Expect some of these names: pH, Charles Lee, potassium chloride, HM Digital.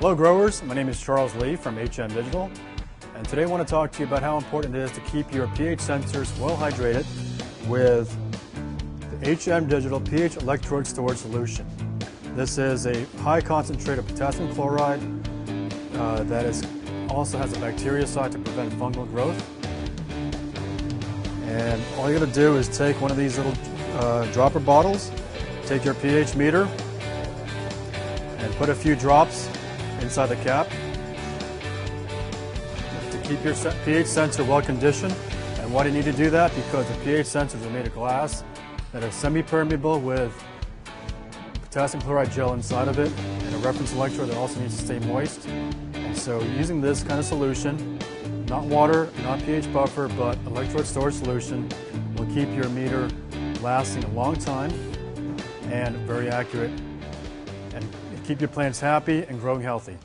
Hello growers, my name is Charles Lee from HM Digital, and today I want to talk to you about how important it is to keep your pH sensors well hydrated with the HM Digital pH electrode storage solution. This is a high concentrate of potassium chloride that also has a bactericide to prevent fungal growth. And all you're going to do is take one of these little dropper bottles, take your pH meter, and put a few drops inside the cap to keep your pH sensor well conditioned. And why do you need to do that? Because the pH sensors are made of glass that are semi-permeable with potassium chloride gel inside of it and a reference electrode that also needs to stay moist. And so using this kind of solution, not water, not pH buffer, but electrode storage solution, will keep your meter lasting a long time and very accurate, and keep your plants happy and growing healthy.